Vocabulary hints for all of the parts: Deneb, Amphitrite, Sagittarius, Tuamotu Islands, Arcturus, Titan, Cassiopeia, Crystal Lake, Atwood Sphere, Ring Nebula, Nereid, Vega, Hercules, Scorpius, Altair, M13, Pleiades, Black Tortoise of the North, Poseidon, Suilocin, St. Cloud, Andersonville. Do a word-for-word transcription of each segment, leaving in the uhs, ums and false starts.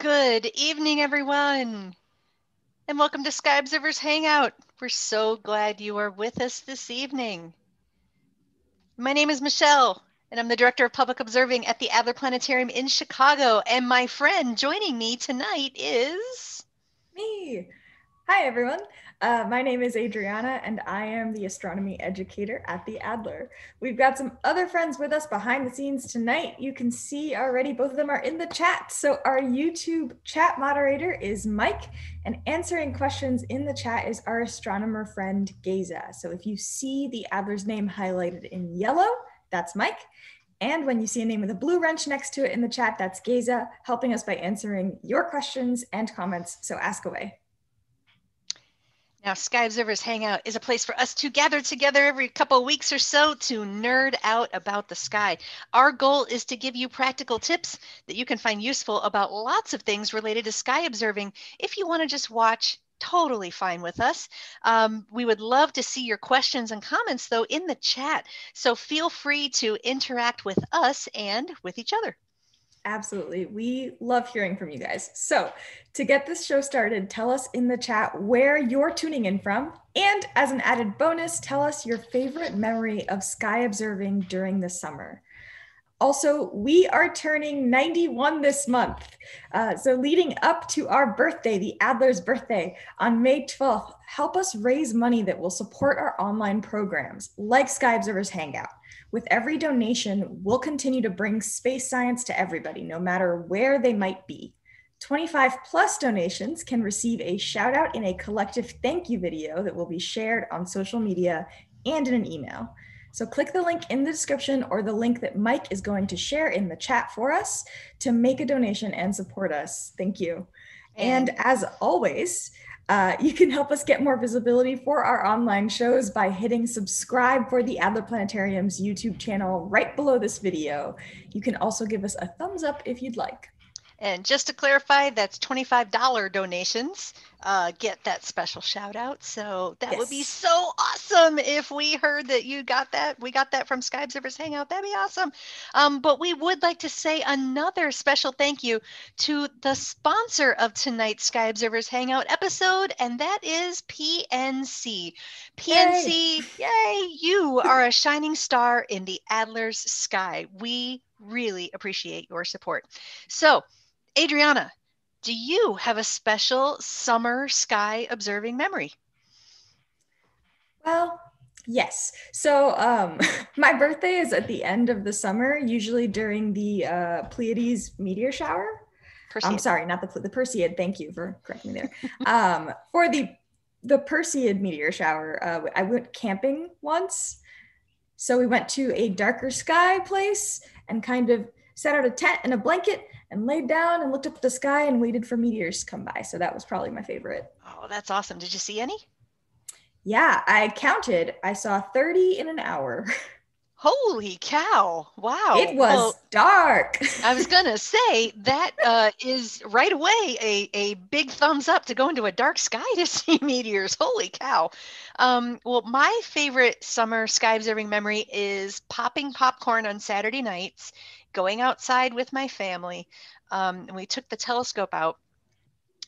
Good evening, everyone, and welcome to Sky Observers Hangout. We're so glad you are with us this evening. My name is Michelle, and I'm the Director of Public Observing at the Adler Planetarium in Chicago, and my friend joining me tonight is... Me! Hi, everyone. Uh, my name is Adriana, and I am the astronomy educator at the Adler. We've got some other friends with us behind the scenes tonight. You can see already both of them are in the chat. So our YouTube chat moderator is Mike, and answering questions in the chat is our astronomer friend Geza. So if you see the Adler's name highlighted in yellow, that's Mike. And when you see a name with a blue wrench next to it in the chat, that's Geza, helping us by answering your questions and comments. So ask away. Now, Sky Observers Hangout is a place for us to gather together every couple of weeks or so to nerd out about the sky. Our goal is to give you practical tips that you can find useful about lots of things related to sky observing. If you want to just watch, totally fine with us. Um, we would love to see your questions and comments, though, in the chat. So feel free to interact with us and with each other. Absolutely. We love hearing from you guys. So to get this show started, tell us in the chat where you're tuning in from. And as an added bonus, tell us your favorite memory of sky observing during the summer. Also, we are turning ninety-one this month. Uh, so leading up to our birthday, the Adler's birthday on May twelfth, help us raise money that will support our online programs like Sky Observers Hangout. With every donation, we'll continue to bring space science to everybody, no matter where they might be. twenty-five plus donations can receive a shout out in a collective thank you video that will be shared on social media and in an email. So click the link in the description or the link that Mike is going to share in the chat for us to make a donation and support us. Thank you. And as always, Uh, you can help us get more visibility for our online shows by hitting subscribe for the Adler Planetarium's YouTube channel right below this video. You can also give us a thumbs up if you'd like. And just to clarify, that's twenty-five dollar donations. Uh, get that special shout out. So that yes. would be so awesome if we heard that you got that. We got that from Sky Observers Hangout. That'd be awesome. Um, but we would like to say another special thank you to the sponsor of tonight's Sky Observers Hangout episode, and that is P N C. P N C, yay! yay you are a shining star in the Adler's sky. We really appreciate your support. So, Adriana, do you have a special summer sky observing memory? Well, yes. So um, my birthday is at the end of the summer, usually during the uh, Pleiades meteor shower. Perseid. I'm sorry, not the, the Perseid. Thank you for correcting me there. um, for the, the Perseid meteor shower, uh, I went camping once. So we went to a darker sky place and kind of set out a tent and a blanket and laid down and looked up at the sky and waited for meteors to come by. So that was probably my favorite. Oh, that's awesome. Did you see any? Yeah, I counted. I saw thirty in an hour. Holy cow. Wow. It was well, dark. I was going to say that uh, is right away a, a big thumbs up to go into a dark sky to see meteors. Holy cow. Um, well, my favorite summer sky observing memory is popping popcorn on Saturday nights, going outside with my family, um, and we took the telescope out,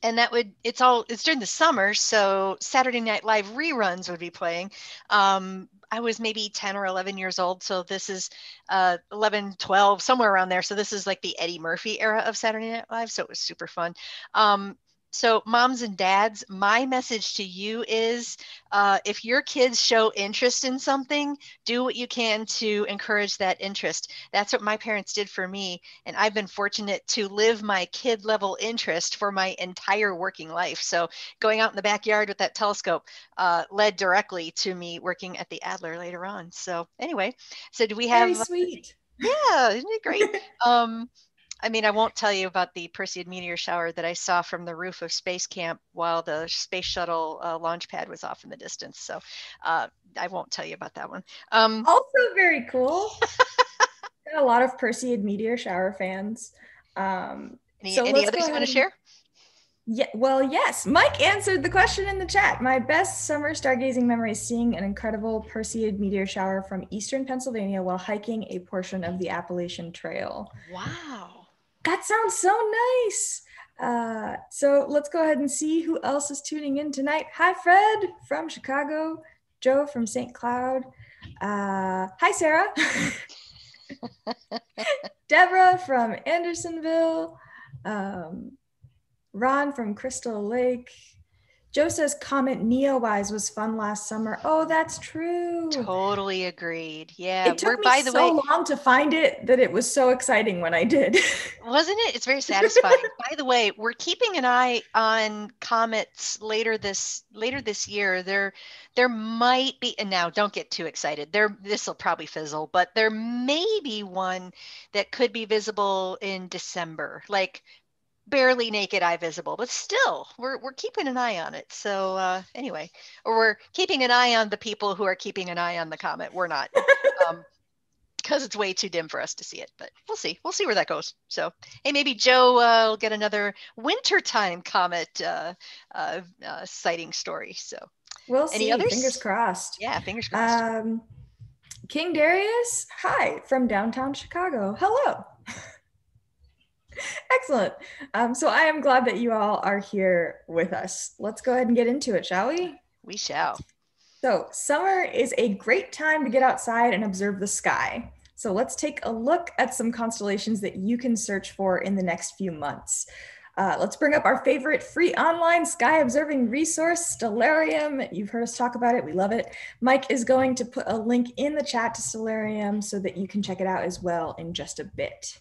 and that would, it's all, it's during the summer, so Saturday Night Live reruns would be playing. Um, I was maybe ten or eleven years old, so this is uh, eleven, twelve, somewhere around there, so this is like the Eddie Murphy era of Saturday Night Live, so it was super fun. Um, So moms and dads, my message to you is uh, if your kids show interest in something, do what you can to encourage that interest. That's what my parents did for me. And I've been fortunate to live my kid level interest for my entire working life. So going out in the backyard with that telescope uh, led directly to me working at the Adler later on. So anyway, so do we have- Very sweet. Yeah, isn't it great? Um, I mean, I won't tell you about the Perseid meteor shower that I saw from the roof of space camp while the space shuttle uh, launch pad was off in the distance. So uh, I won't tell you about that one. Um, also very cool. Got a lot of Perseid meteor shower fans. Um, any so any others you want to share? Yeah, well, yes. Mike answered the question in the chat. My best summer stargazing memory is seeing an incredible Perseid meteor shower from Eastern Pennsylvania while hiking a portion of the Appalachian Trail. Wow. That sounds so nice. Uh, so let's go ahead and see who else is tuning in tonight. Hi, Fred from Chicago, Joe from Saint Cloud. Uh, hi, Sarah. Deborah from Andersonville. Um, Ron from Crystal Lake. Joe says Comet Neowise was fun last summer. Oh, that's true. Totally agreed. Yeah. It took We're, me by the so way, long to find it that it was so exciting when I did. Wasn't it? It's very satisfying. By the way, we're keeping an eye on comets later this later this year. There, there might be, and now don't get too excited. There, this will probably fizzle, but there may be one that could be visible in December. Like, barely naked eye visible, but still we're, we're keeping an eye on it. So uh, anyway, or we're keeping an eye on the people who are keeping an eye on the comet. We're not, um, because it's way too dim for us to see it, but we'll see. We'll see where that goes. So, hey, maybe Joe uh, will get another wintertime comet uh, uh, uh, sighting story. So we'll Any see, others? Fingers crossed. Yeah, fingers crossed. Um, King Darius, hi, from downtown Chicago. Hello. Excellent. Um, so I am glad that you all are here with us. Let's go ahead and get into it, shall we? We shall. So summer is a great time to get outside and observe the sky. So let's take a look at some constellations that you can search for in the next few months. Uh, let's bring up our favorite free online sky observing resource, Stellarium. You've heard us talk about it. We love it. Mike is going to put a link in the chat to Stellarium so that you can check it out as well in just a bit.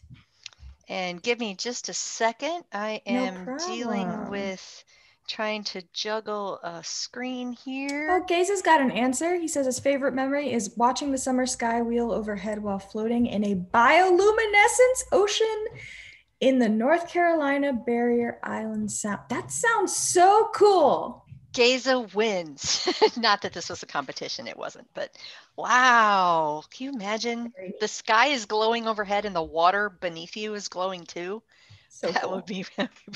And give me just a second. I am no dealing with trying to juggle a screen here. Oh, Gaze has got an answer. He says his favorite memory is watching the summer sky wheel overhead while floating in a bioluminescence ocean in the North Carolina Barrier Island Sound. That sounds so cool. Geza wins. Not that this was a competition, it wasn't, but wow. Can you imagine? The sky is glowing overhead and the water beneath you is glowing too. So that cool. would be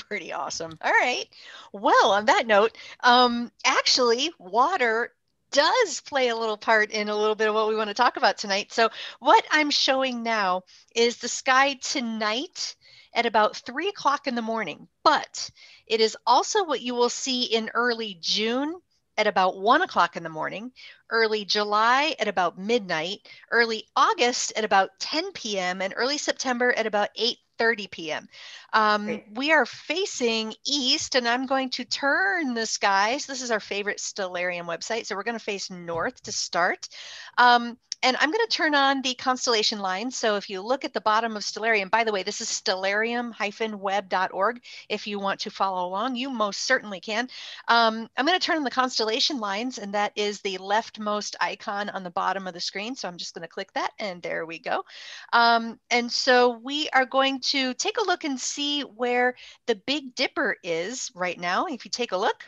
pretty awesome. All right. Well, on that note, um, actually water does play a little part in a little bit of what we want to talk about tonight. So what I'm showing now is the sky tonight at about three o'clock in the morning, but it is also what you will see in early June at about one o'clock in the morning, early July at about midnight, early August at about ten p m, and early September at about eight thirty p m Um, we are facing east, and I'm going to turn the skies. This is our favorite Stellarium website, so we're going to face north to start. Um, And I'm going to turn on the constellation line. So if you look at the bottom of Stellarium, by the way, this is stellarium dash web dot org. If you want to follow along, you most certainly can. Um, I'm going to turn on the constellation lines, and that is the leftmost icon on the bottom of the screen. So I'm just going to click that, and there we go. Um, and so we are going to take a look and see where the Big Dipper is right now. If you take a look,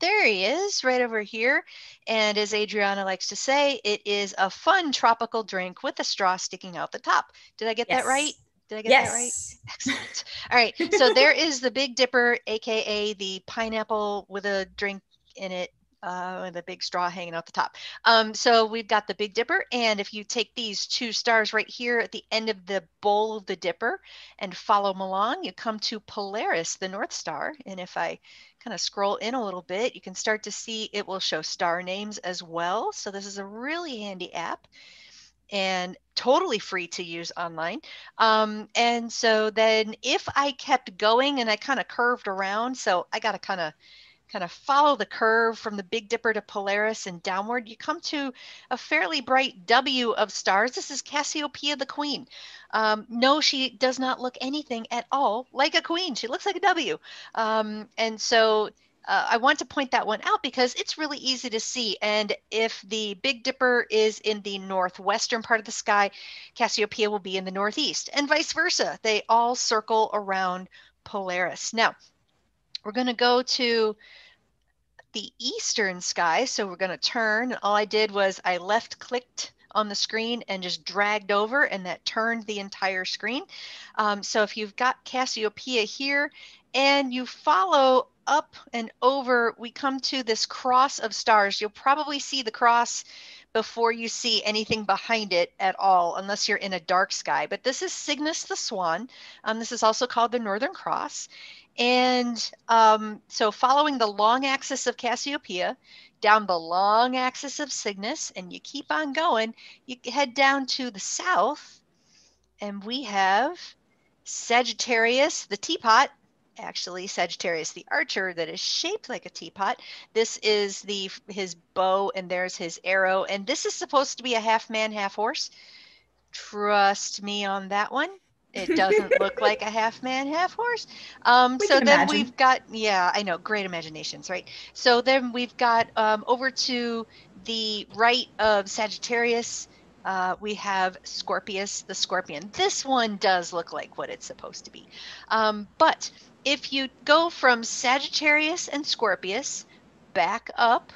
there he is right over here. And as Adriana likes to say, it is a fun tropical drink with a straw sticking out the top. Did I get yes. that right? Did I get yes. that right? Excellent. All right. So there is the Big Dipper, A K A the pineapple with a drink in it. Uh, the big straw hanging out the top. Um, so we've got the Big Dipper. And if you take these two stars right here at the end of the bowl of the Dipper and follow them along, you come to Polaris, the North Star. And if I kind of scroll in a little bit, you can start to see it will show star names as well. So this is a really handy app and totally free to use online. Um, and so then if I kept going and I kind of curved around, so I got to kind of kind of follow the curve from the Big Dipper to Polaris and downward, you come to a fairly bright W of stars. This is Cassiopeia, the queen. Um, no, she does not look anything at all like a queen. She looks like a W. Um, and so uh, I want to point that one out because it's really easy to see. And if the Big Dipper is in the northwestern part of the sky, Cassiopeia will be in the northeast and vice versa. They all circle around Polaris. Now, we're going to go to the eastern sky. So we're going to turn. All I did was I left clicked on the screen and just dragged over, and that turned the entire screen. Um, so if you've got Cassiopeia here and you follow up and over, we come to this cross of stars. You'll probably see the cross before you see anything behind it at all, unless you're in a dark sky. But this is Cygnus the Swan. Um, this is also called the Northern Cross. And um, so following the long axis of Cassiopeia, down the long axis of Cygnus, and you keep on going, you head down to the south, and we have Sagittarius, the teapot, actually Sagittarius the archer that is shaped like a teapot. This is the his bow, and there's his arrow, and this is supposed to be a half man, half horse. Trust me on that one. It doesn't look like a half man, half horse. Um, so then imagine. we've got, yeah, I know, great imaginations, right? So then we've got um, over to the right of Sagittarius, uh, we have Scorpius, the scorpion. This one does look like what it's supposed to be. Um, but if you go from Sagittarius and Scorpius back up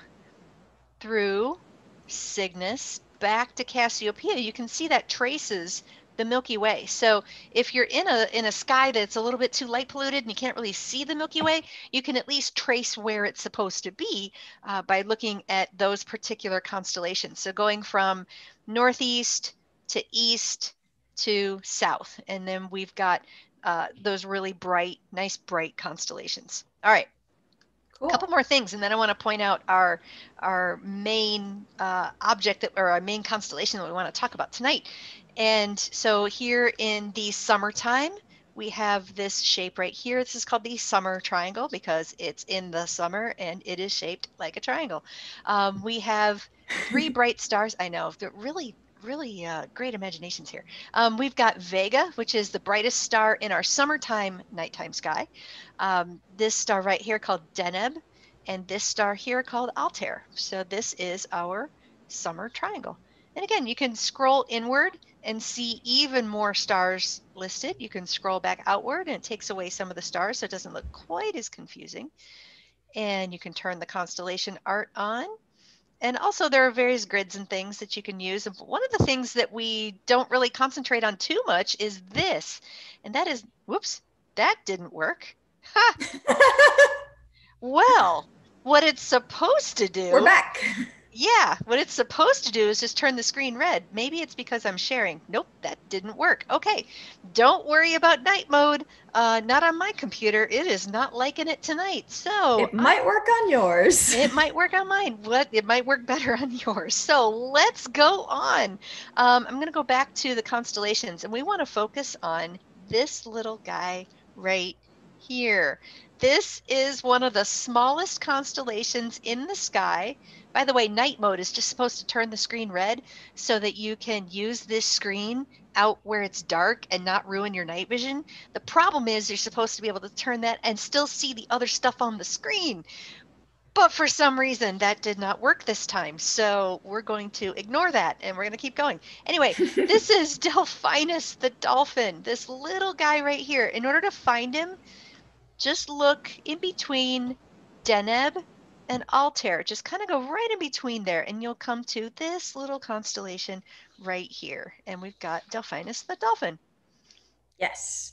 through Cygnus, back to Cassiopeia, you can see that traces the Milky Way. So if you're in a in a sky that's a little bit too light polluted and you can't really see the Milky Way, you can at least trace where it's supposed to be uh, by looking at those particular constellations. So going from northeast to east to south, and then we've got uh, those really bright, nice bright constellations. All right. Cool. A couple more things, and then I want to point out our our main uh, object that, or our main constellation that we want to talk about tonight. And so here in the summertime, we have this shape right here. This is called the summer triangle because it's in the summer and it is shaped like a triangle. Um, we have three bright stars. I know, they're really, really uh, great imaginations here. Um, we've got Vega, which is the brightest star in our summertime nighttime sky. Um, this star right here called Deneb, and this star here called Altair. So this is our summer triangle. And again, you can scroll inward and see even more stars listed. You can scroll back outward and it takes away some of the stars so it doesn't look quite as confusing. And you can turn the constellation art on. And also there are various grids and things that you can use. And one of the things that we don't really concentrate on too much is this. And that is, whoops, that didn't work. Ha! Well, what it's supposed to do. We're back. Yeah, what it's supposed to do is just turn the screen red. Maybe it's because I'm sharing. Nope, that didn't work. Okay, don't worry about night mode. Uh, not on my computer. It is not liking it tonight. So it might I, work on yours. It might work on mine. What? It might work better on yours. So let's go on. Um, I'm going to go back to the constellations, and we want to focus on this little guy right here. This is one of the smallest constellations in the sky. By the way, night mode is just supposed to turn the screen red so that you can use this screen out where it's dark and not ruin your night vision. The problem is you're supposed to be able to turn that and still see the other stuff on the screen. But for some reason, that did not work this time. So we're going to ignore that and we're going to keep going. Anyway, this is Delphinus the dolphin, this little guy right here. In order to find him, just look in between Deneb and Altair. Just kind of go right in between there and you'll come to this little constellation right here. And we've got Delphinus the dolphin. Yes.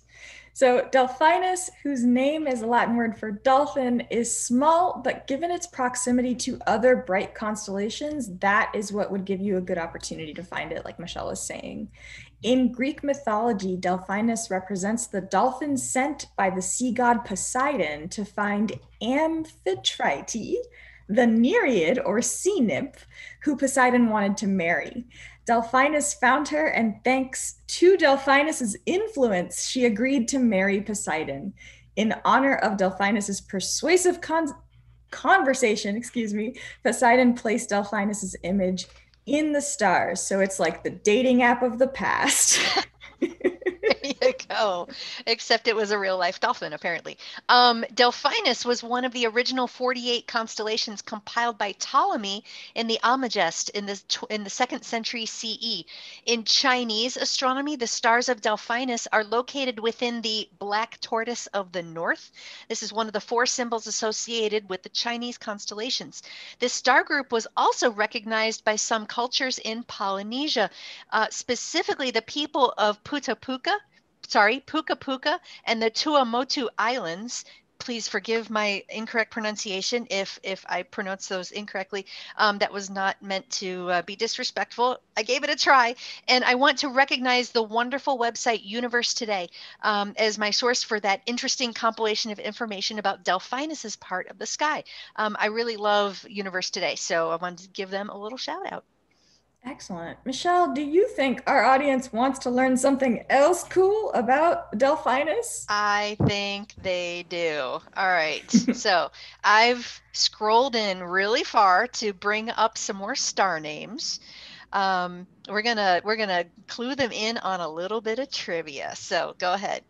So Delphinus, whose name is a Latin word for dolphin, is small, but given its proximity to other bright constellations, that is what would give you a good opportunity to find it, like Michelle was saying. In Greek mythology, Delphinus represents the dolphin sent by the sea god Poseidon to find Amphitrite, the Nereid or sea nymph, who Poseidon wanted to marry. Delphinus found her, and thanks to Delphinus's influence, she agreed to marry Poseidon. In honor of Delphinus's persuasive con conversation, excuse me, Poseidon placed Delphinus's image in the stars. So it's like the dating app of the past. There you go. Except it was a real life dolphin, apparently. Um, Delphinus was one of the original forty-eight constellations compiled by Ptolemy in the Almagest in the, in the second century C E. In Chinese astronomy, the stars of Delphinus are located within the black tortoise of the north. This is one of the four symbols associated with the Chinese constellations. This star group was also recognized by some cultures in Polynesia, uh, specifically the people of Puka Puka, sorry, Puka Puka and the Tuamotu Islands please forgive my incorrect pronunciation if if I pronounce those incorrectly. Um, that was not meant to uh, be disrespectful. I gave it a try, and I want to recognize the wonderful website Universe Today um, as my source for that interesting compilation of information about Delphinus's part of the sky. Um, I really love Universe Today, so I wanted to give them a little shout out. Excellent. Michelle, do you think our audience wants to learn something else cool about Delphinus? I think they do. All right. So I've scrolled in really far to bring up some more star names. Um, we're gonna we're gonna clue them in on a little bit of trivia. So go ahead.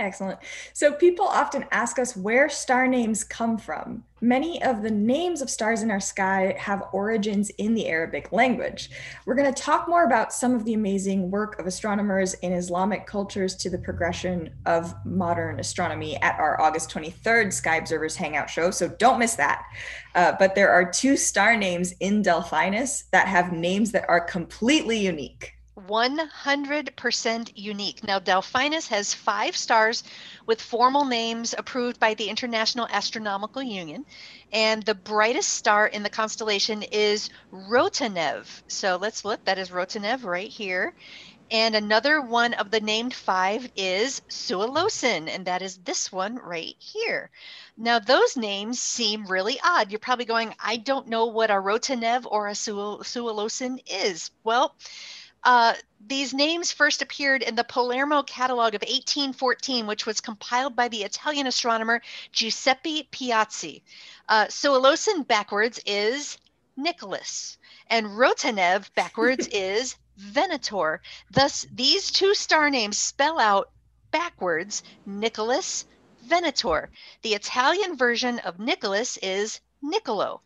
Excellent. So people often ask us where star names come from. Many of the names of stars in our sky have origins in the Arabic language. We're going to talk more about some of the amazing work of astronomers in Islamic cultures to the progression of modern astronomy at our August twenty-third Sky Observers Hangout show, so don't miss that. Uh, but there are two star names in Delphinus that have names that are completely unique. one hundred percent unique. Now, Delphinus has five stars with formal names approved by the International Astronomical Union, and the brightest star in the constellation is Rotanev. So let's look, that is Rotanev right here. And another one of the named five is Suilocin, and that is this one right here. Now, those names seem really odd. You're probably going, I don't know what a Rotanev or a Suilocin is. Well, Uh, these names first appeared in the Palermo catalog of eighteen fourteen, which was compiled by the Italian astronomer Giuseppe Piazzi. Uh, Suilocin backwards is Nicholas, and Rotanev backwards is Venator. Thus, these two star names spell out backwards Nicholas Venator. The Italian version of Nicholas is Niccolo.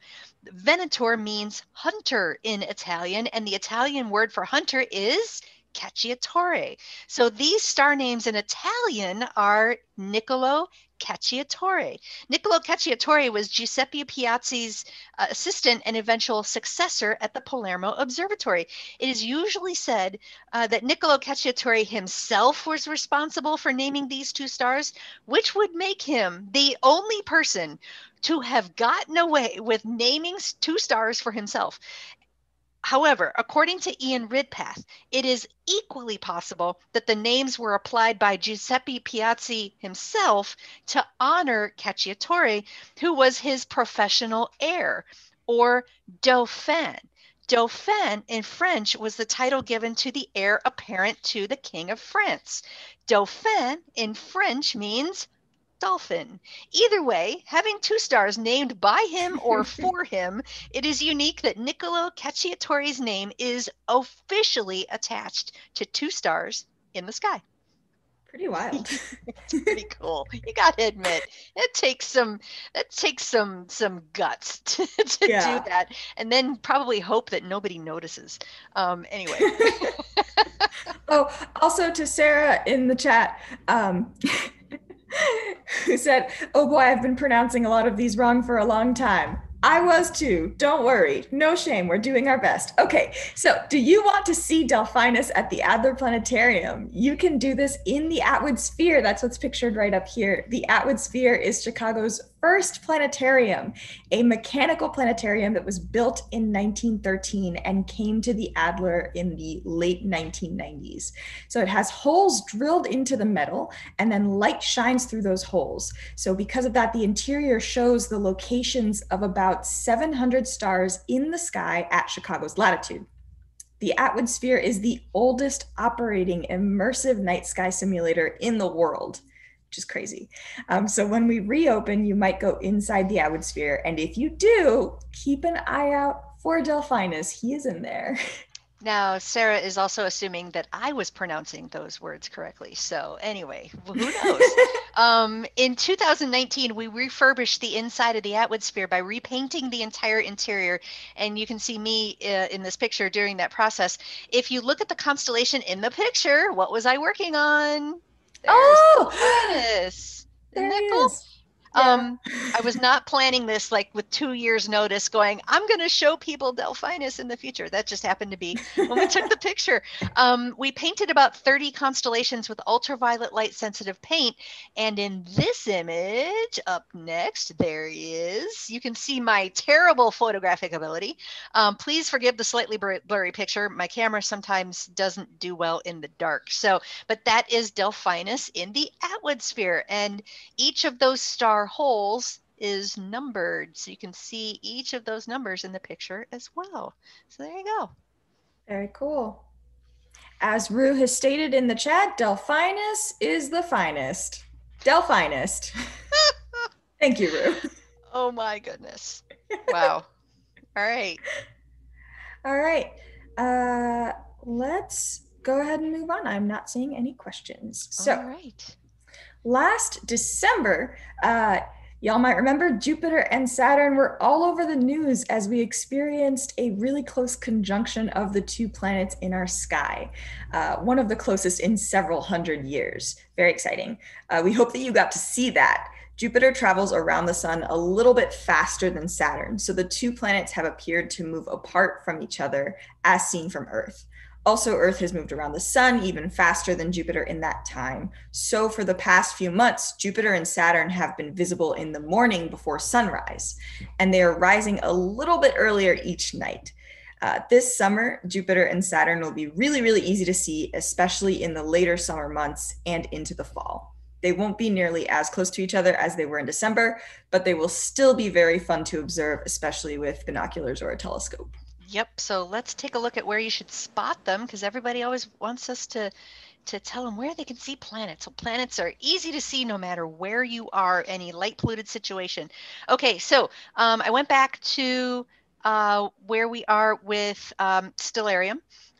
Venator means hunter in Italian, and the Italian word for hunter is Cacciatore. So these star names in Italian are Niccolo Cacciatore. Niccolo Cacciatore was Giuseppe Piazzi's uh, assistant and eventual successor at the Palermo Observatory. It is usually said uh, that Niccolo Cacciatore himself was responsible for naming these two stars, which would make him the only person to have gotten away with naming two stars for himself. However, according to Ian Ridpath, it is equally possible that the names were applied by Giuseppe Piazzi himself to honor Cacciatore, who was his professional heir, or dauphin. Dauphin in French was the title given to the heir apparent to the King of France. Dauphin in French means dolphin. Either way, having two stars named by him or for him, it is unique that Niccolo Cacciatore's name is officially attached to two stars in the sky. Pretty wild. It's pretty cool. You got to admit, it takes some, it takes some, some guts to, to yeah. do that, and then probably hope that nobody notices. Um, anyway. Oh, also to Sarah in the chat. Um, who said, oh boy, I've been pronouncing a lot of these wrong for a long time. I was too. Don't worry. No shame. We're doing our best. Okay. So do you want to see Delphinus at the Adler Planetarium? You can do this in the Atwood Sphere. That's what's pictured right up here. The Atwood Sphere is Chicago's first planetarium, a mechanical planetarium that was built in nineteen thirteen and came to the Adler in the late nineteen nineties. So it has holes drilled into the metal, and then light shines through those holes. So because of that, the interior shows the locations of about seven hundred stars in the sky at Chicago's latitude. The Atwood Sphere is the oldest operating immersive night sky simulator in the world, which is crazy. Um, so when we reopen, you might go inside the Atwood Sphere. And if you do, keep an eye out for Delphinus. He is in there. Now, Sarah is also assuming that I was pronouncing those words correctly. So anyway, who knows? um, in two thousand nineteen, we refurbished the inside of the Atwood Sphere by repainting the entire interior. And you can see me uh, in this picture during that process. If you look at the constellation in the picture, what was I working on? There's oh, Venus. There it is. Yeah. Um, I was not planning this like with two years notice going, I'm going to show people Delphinus in the future. That just happened to be when we took the picture. Um, we painted about thirty constellations with ultraviolet light sensitive paint. And in this image up next, there is, you can see my terrible photographic ability. Um, please forgive the slightly bur blurry picture. My camera sometimes doesn't do well in the dark. So, but that is Delphinus in the Atwood Sphere. And each of those star holes is numbered. So you can see each of those numbers in the picture as well. So there you go. Very cool. As Rue has stated in the chat, Delphinus is the finest. Delphinus. Thank you, Rue. Oh my goodness. Wow. All right. All right. Uh, let's go ahead and move on. I'm not seeing any questions. So, all right. Last December, uh, y'all might remember Jupiter and Saturn were all over the news as we experienced a really close conjunction of the two planets in our sky. Uh, one of the closest in several hundred years. Very exciting. Uh, we hope that you got to see that. Jupiter travels around the sun a little bit faster than Saturn, so the two planets have appeared to move apart from each other as seen from Earth. Also, Earth has moved around the sun even faster than Jupiter in that time. So for the past few months, Jupiter and Saturn have been visible in the morning before sunrise, and they are rising a little bit earlier each night. Uh, this summer, Jupiter and Saturn will be really, really easy to see, especially in the later summer months and into the fall. They won't be nearly as close to each other as they were in December, but they will still be very fun to observe, especially with binoculars or a telescope. Yep. So let's take a look at where you should spot them, because everybody always wants us to to tell them where they can see planets. So planets are easy to see no matter where you are, any light polluted situation. Okay, so um, I went back to uh, where we are with um, Stellarium,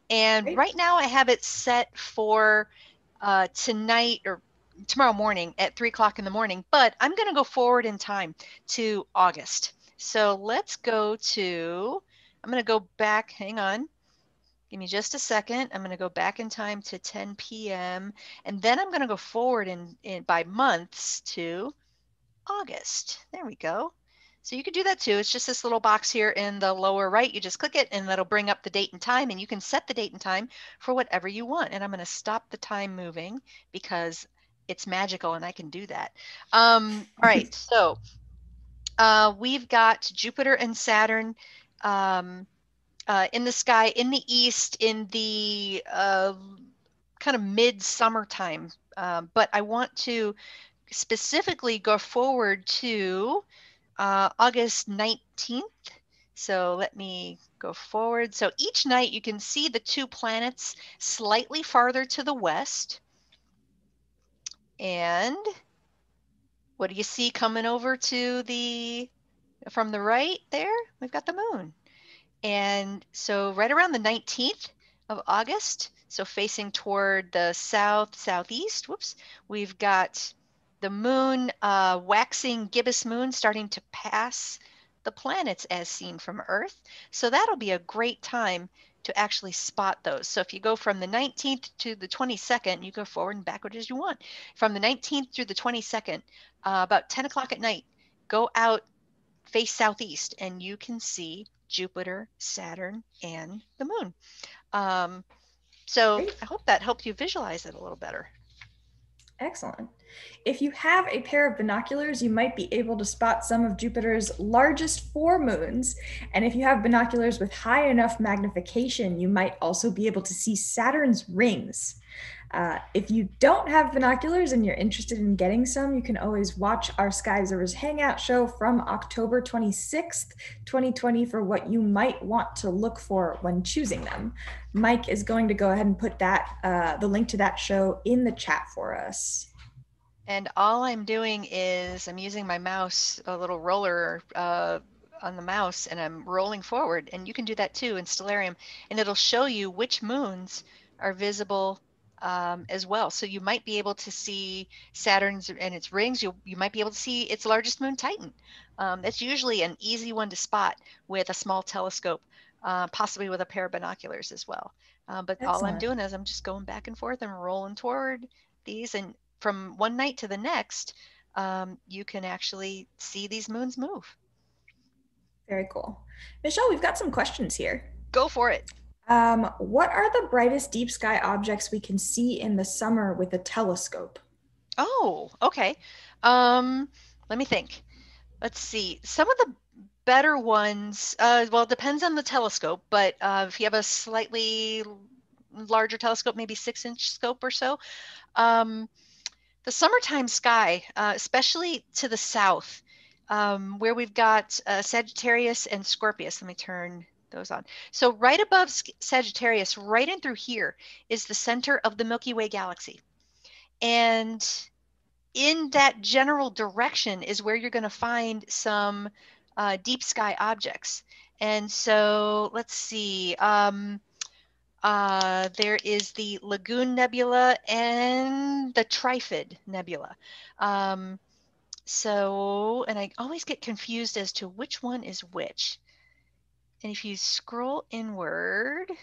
and right. right now I have it set for uh, tonight or tomorrow morning at three o'clock in the morning, but I'm going to go forward in time to August. So let's go to... I'm going to go back. Hang on. Give me just a second. I'm going to go back in time to ten P M And then I'm going to go forward in, in by months to August. There we go. So you could do that too. It's just this little box here in the lower right. You just click it and that'll bring up the date and time, and you can set the date and time for whatever you want. And I'm going to stop the time moving because it's magical and I can do that. Um, all right. So uh, we've got Jupiter and Saturn um uh in the sky in the east in the uh kind of mid-summer time, um, but I want to specifically go forward to uh August nineteenth. So let me go forward. So each night you can see the two planets slightly farther to the west, and what do you see coming over to the from the right there? We've got the moon. And so right around the nineteenth of August, so facing toward the south, southeast, whoops, we've got the moon, uh, waxing gibbous moon, starting to pass the planets as seen from Earth. So that'll be a great time to actually spot those. So if you go from the nineteenth to the twenty-second, you go forward and backward as you want. From the nineteenth through the twenty-second, uh, about ten o'clock at night, go out, face southeast, and you can see Jupiter, Saturn, and the moon. Um, so Great. I hope that helped you visualize it a little better. Excellent. If you have a pair of binoculars, you might be able to spot some of Jupiter's largest four moons. And if you have binoculars with high enough magnification, you might also be able to see Saturn's rings. Uh, if you don't have binoculars and you're interested in getting some, you can always watch our Sky Observers Hangout show from October twenty-sixth, twenty twenty for what you might want to look for when choosing them. Mike is going to go ahead and put that, uh, the link to that show in the chat for us. And all I'm doing is I'm using my mouse, a little roller uh, on the mouse, and I'm rolling forward. And you can do that too in Stellarium, and it'll show you which moons are visible um as well. So you might be able to see Saturn's and its rings. You you might be able to see its largest moon, Titan. Um, that's usually an easy one to spot with a small telescope, uh, possibly with a pair of binoculars as well. Uh, but Excellent. All I'm doing is I'm just going back and forth and rolling toward these, and from one night to the next, um, you can actually see these moons move. Very cool. Michelle, we've got some questions here. Go for it. Um, what are the brightest deep sky objects we can see in the summer with a telescope? Oh, okay. Um, let me think. Let's see. Some of the better ones, uh, well, it depends on the telescope, but uh, if you have a slightly larger telescope, maybe six inch scope or so, um, the summertime sky, uh, especially to the south, um, where we've got uh, Sagittarius and Scorpius. Let me turn those on. So right above Sagittarius, right in through here, is the center of the Milky Way galaxy. And in that general direction is where you're going to find some uh, deep sky objects. And so let's see, um, uh, there is the Lagoon Nebula and the Trifid Nebula. Um, so, and I always get confused as to which one is which. And if you scroll inward, of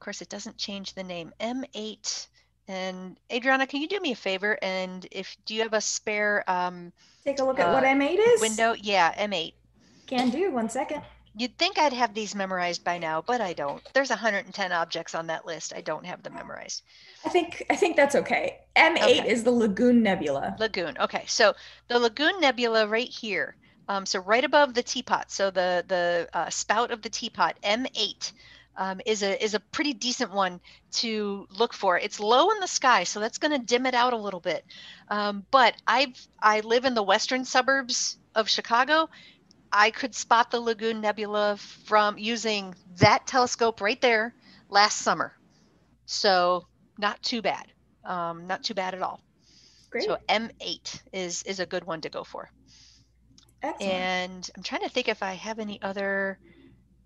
course, it doesn't change the name. M eight. And Adriana, can you do me a favor? And if do you have a spare um, take a look uh, at what M eight is? Window, yeah, M eight. Can do. One second. You'd think I'd have these memorized by now, but I don't. There's one hundred ten objects on that list. I don't have them memorized. I think I think that's okay. M eight okay. is the Lagoon Nebula. Lagoon. Okay, so the Lagoon Nebula right here. Um, so right above the teapot. So the the uh, spout of the teapot. M eight. Um, is a is a pretty decent one to look for. It's low in the sky, so that's going to dim it out a little bit. Um, but I've I live in the western suburbs of Chicago. I could spot the Lagoon Nebula from using that telescope right there last summer. So not too bad, um, not too bad at all. Great. So M eight is is a good one to go for. Excellent. And I'm trying to think if I have any other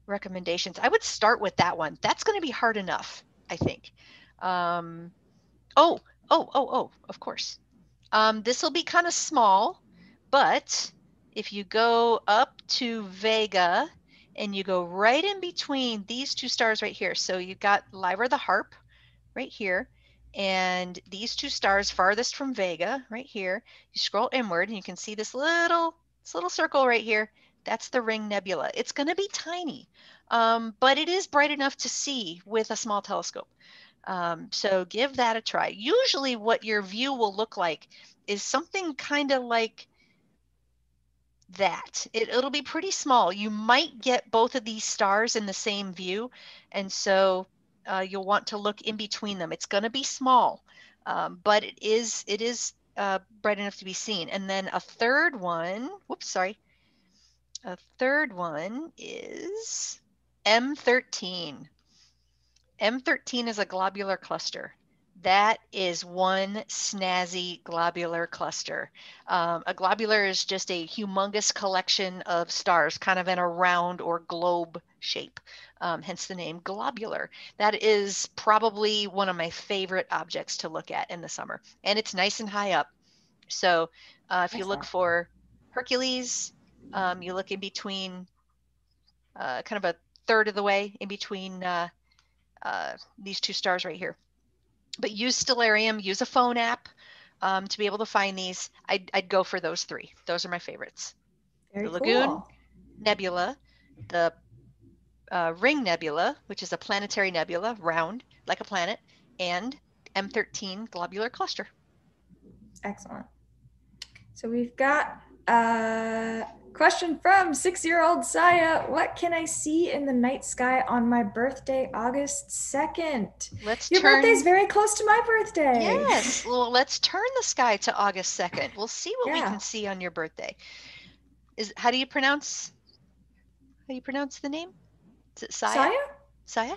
recommendations. I would start with that one. That's going to be hard enough, I think. Um, oh, oh, oh, oh, of course. Um, this will be kind of small, but if you go up to Vega and you go right in between these two stars right here. So you've got Lyra the Harp right here and these two stars farthest from Vega right here. You scroll inward and you can see this little, this little circle right here. That's the Ring Nebula. It's going to be tiny, um, but it is bright enough to see with a small telescope. Um, so give that a try. Usually what your view will look like is something kind of like that. It, it'll be pretty small. You might get both of these stars in the same view, and so uh, you'll want to look in between them. It's going to be small, um, but it is, it is uh, bright enough to be seen. And then a third one, whoops, sorry. A third one is M thirteen. M thirteen is a globular cluster. That is one snazzy globular cluster. Um, a globular is just a humongous collection of stars, kind of in a round or globe shape, um, hence the name globular. That is probably one of my favorite objects to look at in the summer. And it's nice and high up. So uh, if you look for Hercules, Um, you look in between, uh, kind of a third of the way in between uh, uh, these two stars right here. But use Stellarium, use a phone app um, to be able to find these. I'd, I'd go for those three. Those are my favorites. Very the Lagoon cool. Nebula, the uh, Ring Nebula, which is a planetary nebula, round, like a planet, and M thirteen globular cluster. Excellent. So we've got... Uh, question from six-year-old Saya. What can I see in the night sky on my birthday, August second? Let's Your turn... birthday's very close to my birthday. Yes. Well, let's turn the sky to August second. We'll see what yeah. we can see on your birthday. Is How do you pronounce, how do you pronounce the name? Is it Saya? Saya? Saya?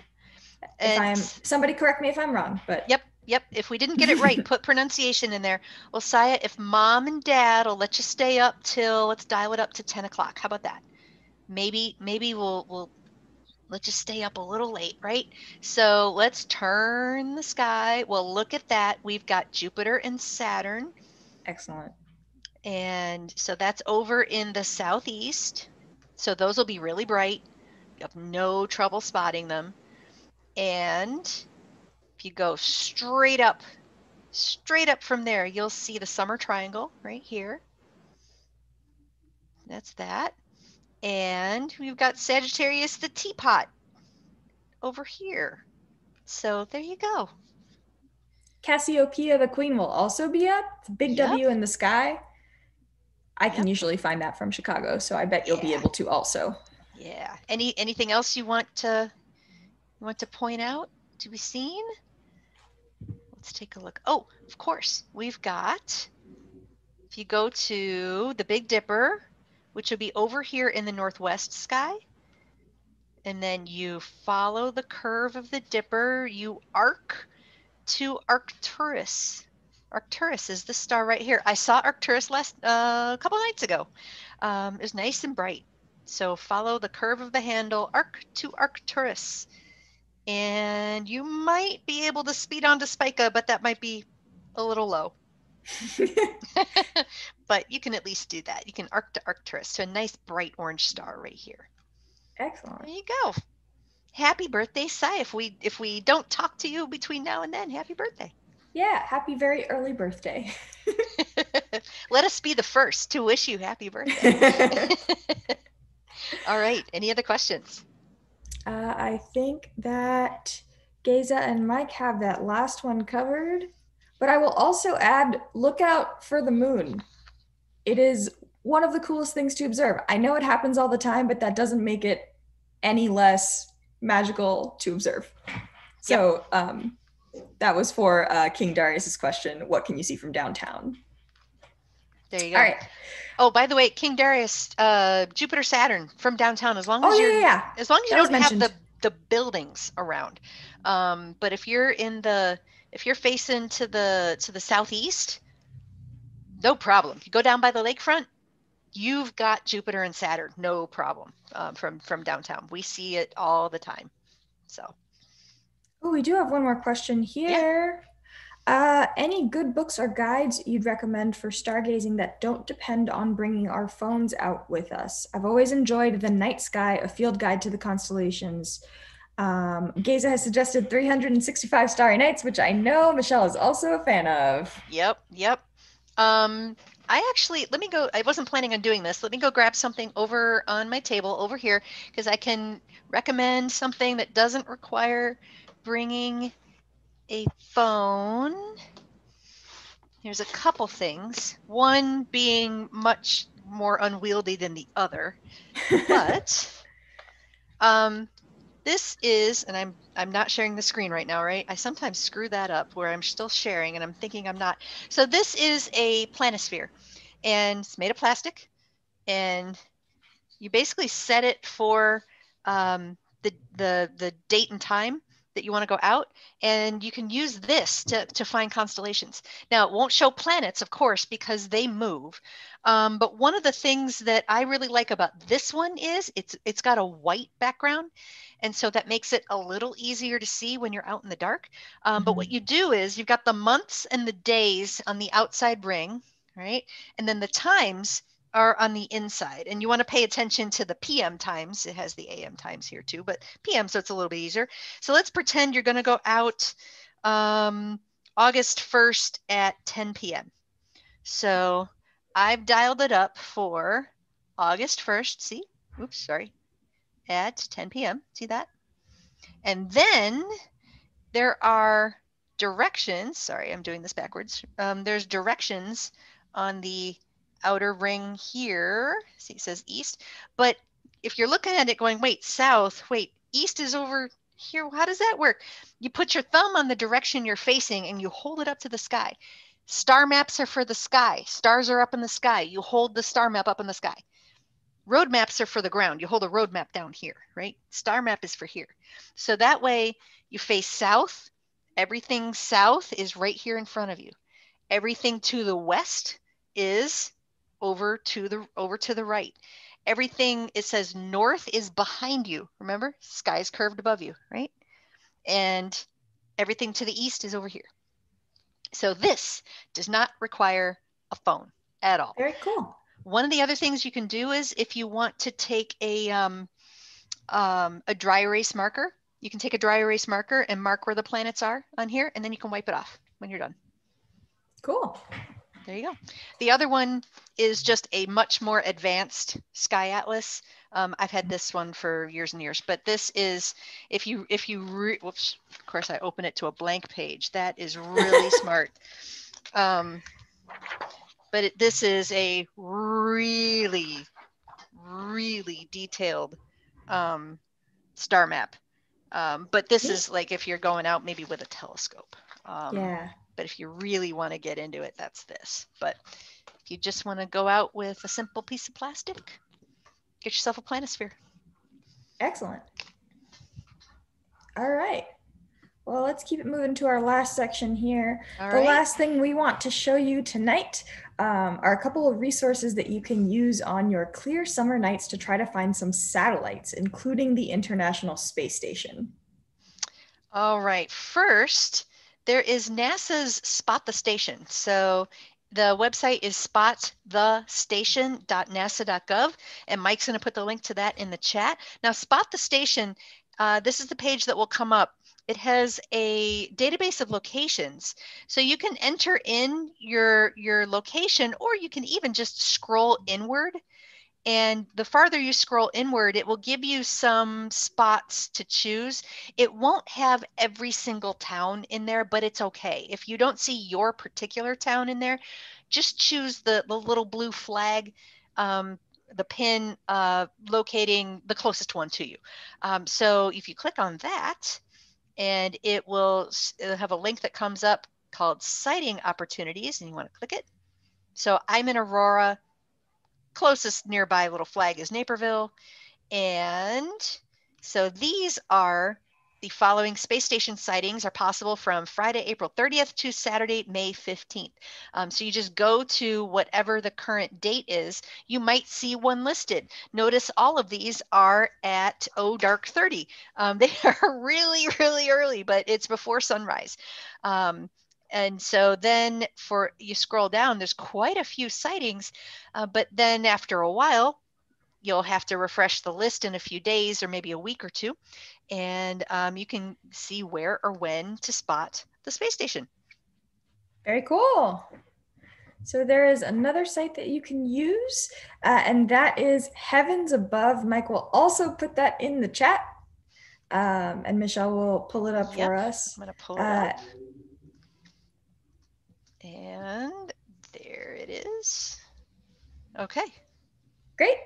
If I'm, somebody correct me if I'm wrong, but... Yep. Yep, if we didn't get it right, put pronunciation in there. Well, Saya, if mom and dad will let you stay up till, let's dial it up to ten o'clock. How about that? Maybe maybe we'll, we'll let you stay up a little late, right? So let's turn the sky. Well, look at that. We've got Jupiter and Saturn. Excellent. And so that's over in the southeast. So those will be really bright. You have no trouble spotting them. And... if you go straight up Straight up from there, you'll see the summer triangle right here. That's that. And we've got Sagittarius, the teapot, over here. So there you go. Cassiopeia, the queen, will also be up. Big yep. W in the sky. I can yep. usually find that from Chicago, so I bet you'll yeah. be able to also. Yeah. Any anything else you want to you want to point out to be seen? Let's take a look. Oh, of course, we've got. If you go to the Big Dipper, which will be over here in the northwest sky, and then you follow the curve of the Dipper, you arc to Arcturus. Arcturus is the star right here. I saw Arcturus last uh, a couple nights ago. Um, it was nice and bright. So follow the curve of the handle, arc to Arcturus. And you might be able to speed onto Spica, but that might be a little low. But you can at least do that. You can arc to Arcturus, so a nice bright orange star right here. Excellent. There you go. Happy birthday, Sai. If we if we don't talk to you between now and then, happy birthday. Yeah, happy very early birthday. Let us be the first to wish you happy birthday. All right. Any other questions? Uh, I think that Geza and Mike have that last one covered. But I will also add, look out for the moon. It is one of the coolest things to observe. I know it happens all the time, but that doesn't make it any less magical to observe. So yep. um, that was for uh, King Darius's question, what can you see from downtown? There you go. All right. Oh, by the way, King Darius, uh, Jupiter, Saturn from downtown, as long as oh, you're, yeah, yeah. as long as you that don't have the, the buildings around. Um, but if you're in the, if you're facing to the to the southeast, no problem. If you go down by the lakefront, you've got Jupiter and Saturn, no problem um, from from downtown. We see it all the time. So, oh, we do have one more question here. Yeah. Uh, any good books or guides you'd recommend for stargazing that don't depend on bringing our phones out with us? I've always enjoyed The Night Sky, A Field Guide to the Constellations. Um, Geza has suggested three hundred sixty-five Starry Nights, which I know Michelle is also a fan of. Yep, yep. Um, I actually, let me go, I wasn't planning on doing this. Let me go grab something over on my table over here, because I can recommend something that doesn't require bringing a phone. Here's a couple things, one being much more unwieldy than the other, but um, this is, and I'm I'm not sharing the screen right now, right? I sometimes screw that up where I'm still sharing and I'm thinking I'm not. So this is a planisphere, and it's made of plastic, and you basically set it for um, the, the, the date and time that you want to go out, and you can use this to, to find constellations. Now, it won't show planets, of course, because they move. Um, but one of the things that I really like about this one is it's it's got a white background. And so that makes it a little easier to see when you're out in the dark. Um, mm-hmm. But what you do is you've got the months and the days on the outside ring, right? And then the times are on the inside. And you want to pay attention to the P M times. It has the A M times here too, but P M, so it's a little bit easier. So let's pretend you're going to go out um, August first at ten P M So I've dialed it up for August first. See, oops, sorry. At ten P M See that? And then there are directions. Sorry, I'm doing this backwards. Um, there's directions on the outer ring here. See, it says east. But if you're looking at it going, wait, south, wait, east is over here. How does that work? You put your thumb on the direction you're facing and you hold it up to the sky. Star maps are for the sky. Stars are up in the sky. You hold the star map up in the sky. Road maps are for the ground. You hold a road map down here, right? Star map is for here. So that way you face south. Everything south is right here in front of you. Everything to the west is over to the over to the right. Everything, it says north, is behind you. Remember, sky is curved above you, right? And everything to the east is over here. So this does not require a phone at all. Very cool. One of the other things you can do is if you want to take a, um, um, a dry erase marker, you can take a dry erase marker and mark where the planets are on here, and then you can wipe it off when you're done. Cool. There you go. The other one is just a much more advanced sky atlas. Um, I've had this one for years and years, but this is, if you, if you, re whoops, of course I open it to a blank page. That is really smart. Um, but it, this is a really, really detailed um, star map. Um, but this is like, if you're going out maybe with a telescope. Um, yeah. But if you really want to get into it, that's this. But if you just want to go out with a simple piece of plastic, get yourself a planisphere. Excellent. All right. Well, let's keep it moving to our last section here. All the right. last thing we want to show you tonight um, are a couple of resources that you can use on your clear summer nights to try to find some satellites, including the International Space Station. All right. First, there is NASA's Spot the Station. So the website is spot the station dot nasa dot gov, and Mike's going to put the link to that in the chat. Now, Spot the Station, uh, this is the page that will come up. It has a database of locations. So you can enter in your, your location, or you can even just scroll inward. And the farther you scroll inward, it will give you some spots to choose. It won't have every single town in there, but it's okay. If you don't see your particular town in there, just choose the, the little blue flag, um, the pin uh, locating the closest one to you. Um, so if you click on that, and it will have a link that comes up called Sighting Opportunities, and you want to click it. So I'm in Aurora. Closest nearby little flag is Naperville. And so these are the following space station sightings are possible from Friday, April thirtieth to Saturday, May fifteenth. Um, so you just go to whatever the current date is, you might see one listed. Notice all of these are at oh dark thirty. Um, they are really, really early, but it's before sunrise. Um, And so then for you scroll down, there's quite a few sightings, uh, but then after a while, you'll have to refresh the list in a few days or maybe a week or two, and um, you can see where or when to spot the space station. Very cool. So there is another site that you can use, uh, and that is Heavens Above. Mike will also put that in the chat, um, and Michelle will pull it up yep, for us. I'm going to pull it uh, up. And there it is. Okay. Great.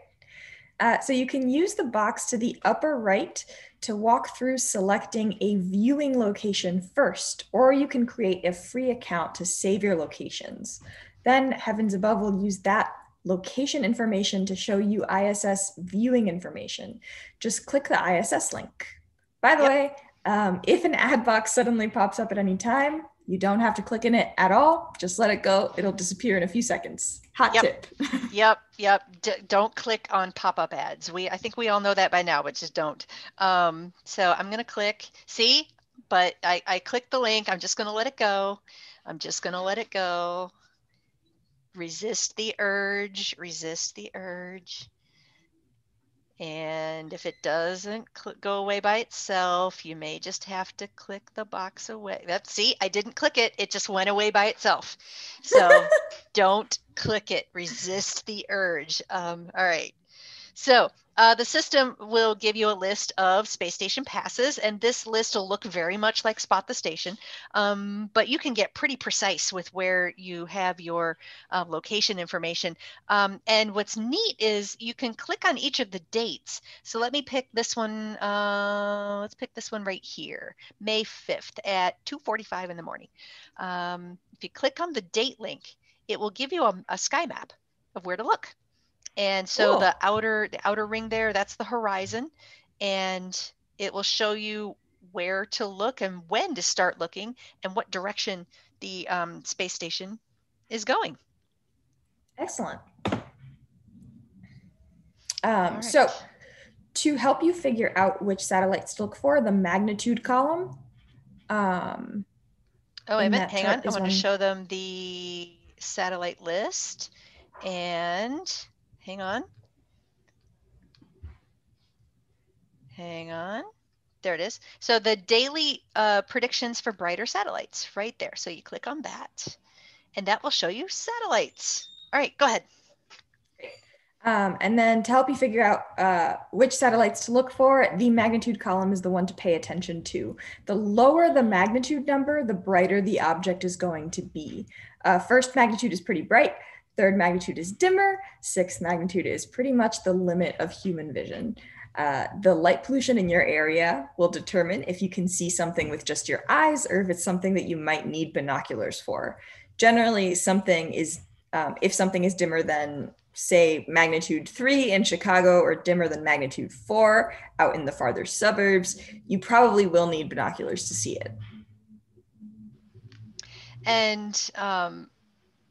Uh, so you can use the box to the upper right to walk through selecting a viewing location first, or you can create a free account to save your locations. Then Heavens Above will use that location information to show you I S S viewing information. Just click the I S S link. By the yep. way, um, if an ad box suddenly pops up at any time, you don't have to click in it at all. Just let it go. It'll disappear in a few seconds. Hot yep. tip. yep. Yep. D don't click on pop-up ads. We, I think we all know that by now, but just don't. Um, so I'm going to click, see, but I, I clicked the link. I'm just going to let it go. I'm just going to let it go. Resist the urge, resist the urge. And if it doesn't go away by itself, you may just have to click the box away. That's, see, I didn't click it. It just went away by itself. So don't click it. Resist the urge. Um, all right. So uh, the system will give you a list of space station passes, and this list will look very much like Spot the Station, um, but you can get pretty precise with where you have your uh, location information. Um, and what's neat is you can click on each of the dates. So let me pick this one. Uh, let's pick this one right here, May fifth at two forty-five in the morning. Um, if you click on the date link, it will give you a, a sky map of where to look. And so cool. the outer the outer ring there, that's the horizon, and it will show you where to look and when to start looking and what direction the um, space station is going. Excellent. Um, right. So to help you figure out which satellites to look for, the magnitude column. Um, oh, I meant, hang on. I want to show them the satellite list and... Hang on. Hang on. There it is. So the daily uh, predictions for brighter satellites right there. So you click on that and that will show you satellites. All right, go ahead. Um, and then to help you figure out uh, which satellites to look for, the magnitude column is the one to pay attention to. The lower the magnitude number, the brighter the object is going to be. Uh, first magnitude is pretty bright. Third magnitude is dimmer. Sixth magnitude is pretty much the limit of human vision. Uh, the light pollution in your area will determine if you can see something with just your eyes or if it's something that you might need binoculars for. Generally, something is um, if something is dimmer than, say, magnitude three in Chicago or dimmer than magnitude four out in the farther suburbs, you probably will need binoculars to see it. And um,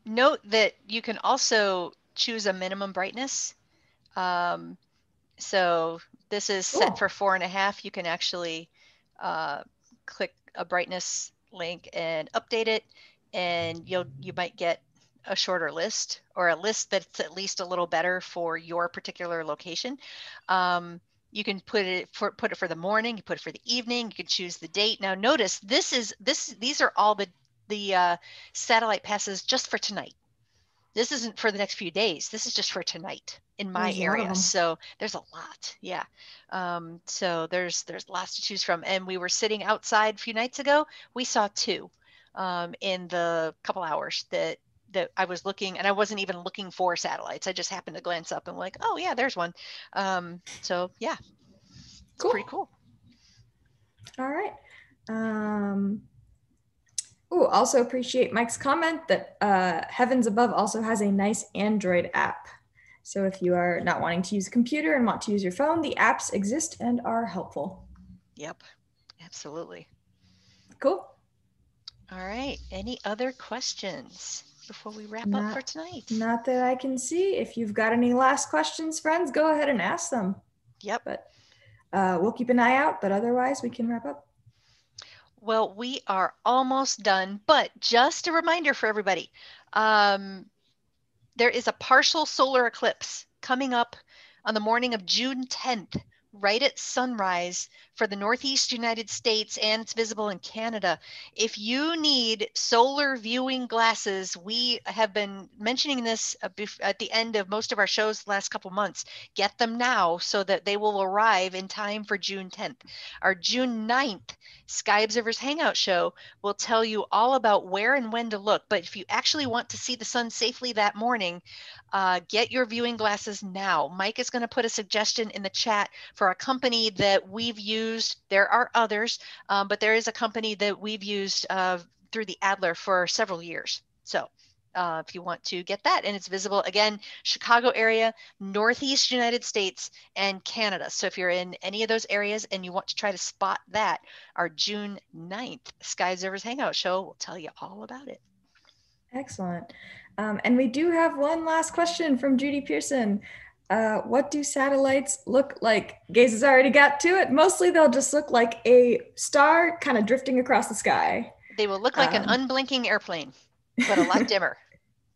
note that you can also choose a minimum brightness. Um, so this is set Ooh. for four and a half. You can actually uh, click a brightness link and update it, and you'll you might get a shorter list or a list that's at least a little better for your particular location. Um, you can put it for put it for the morning, you put it for the evening, you can choose the date. Now notice this is this these are all the the uh, satellite passes just for tonight. This isn't for the next few days. This is just for tonight in my there's area. So there's a lot. Yeah. Um, so there's there's lots to choose from. And we were sitting outside a few nights ago. We saw two um, in the couple hours that that I was looking, and I wasn't even looking for satellites. I just happened to glance up and like, oh yeah, there's one. Um, so yeah, it's cool. Pretty cool. All right. Um, ooh, also appreciate Mike's comment that uh, Heavens Above also has a nice Android app. So if you are not wanting to use a computer and want to use your phone, the apps exist and are helpful. Yep, absolutely. Cool. All right, any other questions before we wrap not, up for tonight? Not that I can see. If you've got any last questions, friends, go ahead and ask them. Yep. But uh, we'll keep an eye out, but otherwise we can wrap up. Well, we are almost done, but just a reminder for everybody. Um, there is a partial solar eclipse coming up on the morning of June tenth, right at sunrise for the Northeast United States, and it's visible in Canada. If you need solar viewing glasses, we have been mentioning this at the end of most of our shows the last couple months. Get them now so that they will arrive in time for June tenth. Our June ninth Sky Observers Hangout show will tell you all about where and when to look, but if you actually want to see the sun safely that morning, uh, get your viewing glasses now. Mike is going to put a suggestion in the chat for a company that we've used. There are others, um, but there is a company that we've used uh, through the Adler for several years. So uh, if you want to get that, and it's visible again, Chicago area, Northeast United States, and Canada. So if you're in any of those areas and you want to try to spot that, our June ninth Sky Observers Hangout show will tell you all about it. Excellent. Um, and we do have one last question from Judy Pearson. Uh, what do satellites look like? Gaze has already got to it. Mostly they'll just look like a star kind of drifting across the sky. They will look like um, an unblinking airplane, but a lot dimmer.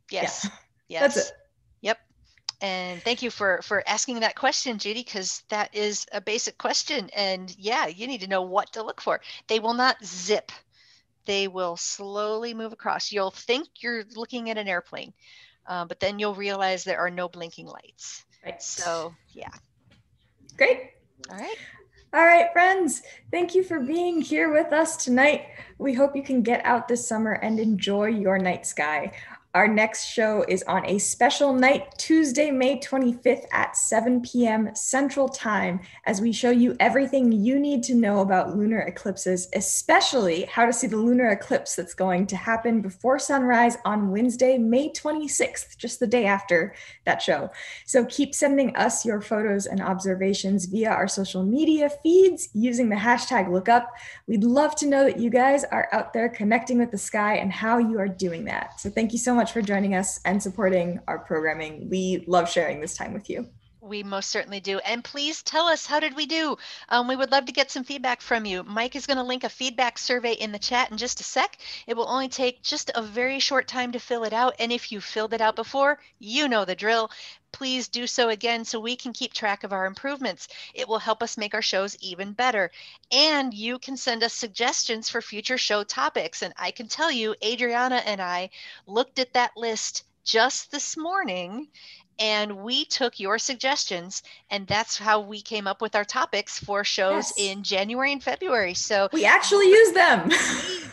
Yes. Yeah, yes. That's it. Yep. And thank you for, for asking that question, Judy, because that is a basic question. And yeah, you need to know what to look for. They will not zip. They will slowly move across. You'll think you're looking at an airplane, uh, but then you'll realize there are no blinking lights. Right. So, yeah. Great. All right. All right, friends. Thank you for being here with us tonight. We hope you can get out this summer and enjoy your night sky. Our next show is on a special night, Tuesday, May twenty-fifth at seven p m Central Time, as we show you everything you need to know about lunar eclipses, especially how to see the lunar eclipse that's going to happen before sunrise on Wednesday, May twenty-sixth, just the day after that show. So keep sending us your photos and observations via our social media feeds using the hashtag lookup. We'd love to know that you guys are out there connecting with the sky and how you are doing that. So thank you so much for joining us and supporting our programming. We love sharing this time with you. We most certainly do. And please tell us, how did we do? Um, we would love to get some feedback from you. Mike is going to link a feedback survey in the chat in just a sec. It will only take just a very short time to fill it out. And if you filled it out before, you know the drill. Please do so again so we can keep track of our improvements. It will help us make our shows even better. And you can send us suggestions for future show topics. And I can tell you, Adriana and I looked at that list just this morning, and we took your suggestions, and that's how we came up with our topics for shows yes. in January and February. So we actually use them. We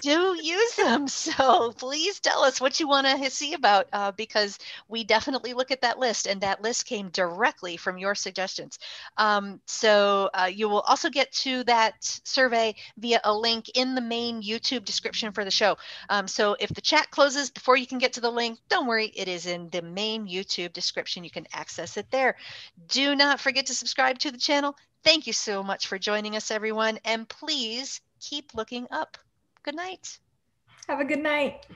do use them. So please tell us what you want to see about, uh, because we definitely look at that list, and that list came directly from your suggestions. Um, so uh, you will also get to that survey via a link in the main YouTube description for the show. Um, so if the chat closes before you can get to the link, don't worry, it is in the main YouTube description. You can access it there. Do not forget to subscribe to the channel. Thank you so much for joining us, everyone. And please keep looking up. Good night. Have a good night.